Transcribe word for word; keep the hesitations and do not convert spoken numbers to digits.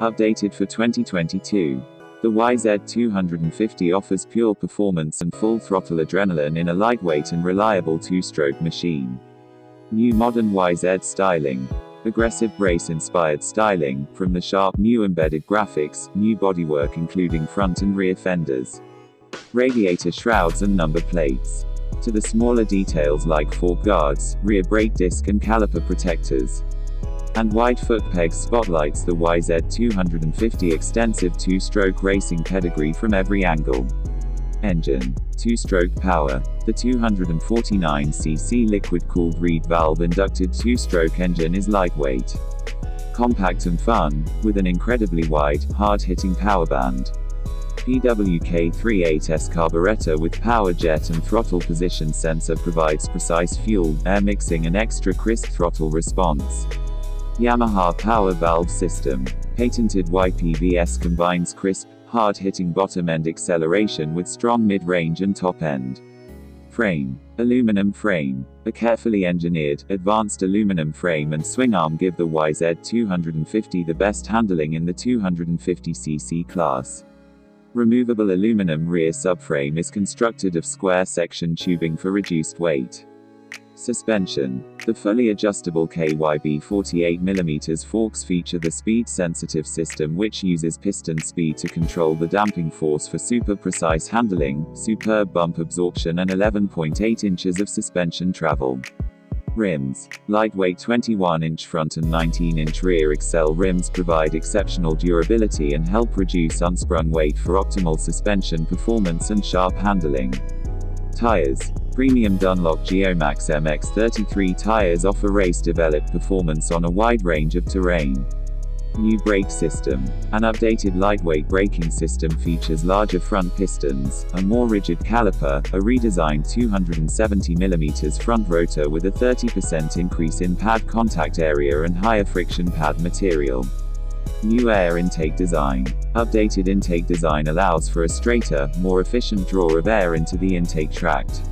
Updated for twenty twenty-two. The Y Z two fifty offers pure performance and full throttle adrenaline in a lightweight and reliable two-stroke machine. New modern Y Z styling. Aggressive brace-inspired styling, from the sharp new embedded graphics, new bodywork including front and rear fenders, radiator shrouds and number plates, to the smaller details like fork guards, rear brake disc and caliper protectors, and wide foot pegs spotlights the Y Z two fifty extensive two-stroke racing pedigree from every angle. Engine. Two-stroke power. The two hundred forty-nine c c liquid-cooled reed valve inducted two-stroke engine is lightweight, compact and fun, with an incredibly wide, hard-hitting power band. P W K thirty-eight S carburetor with power jet and throttle position sensor provides precise fuel, air mixing and extra crisp throttle response. Yamaha power valve system. Patented Y P V S combines crisp, hard-hitting bottom-end acceleration with strong mid-range and top-end. Frame. Aluminum frame. A carefully engineered, advanced aluminum frame and swing arm give the Y Z two fifty the best handling in the two hundred fifty c c class. Removable aluminum rear subframe is constructed of square section tubing for reduced weight. Suspension. The fully adjustable K Y B forty-eight millimeter forks feature the speed-sensitive system which uses piston speed to control the damping force for super-precise handling, superb bump absorption and eleven point eight inches of suspension travel. Rims. Lightweight twenty-one inch front and nineteen inch rear Excel rims provide exceptional durability and help reduce unsprung weight for optimal suspension performance and sharp handling. Tires. Premium Dunlop Geomax M X thirty-three tires offer race-developed performance on a wide range of terrain. New brake system. An updated lightweight braking system features larger front pistons, a more rigid caliper, a redesigned two hundred seventy millimeter front rotor with a thirty percent increase in pad contact area and higher friction pad material. New air intake design. Updated intake design allows for a straighter, more efficient draw of air into the intake tract.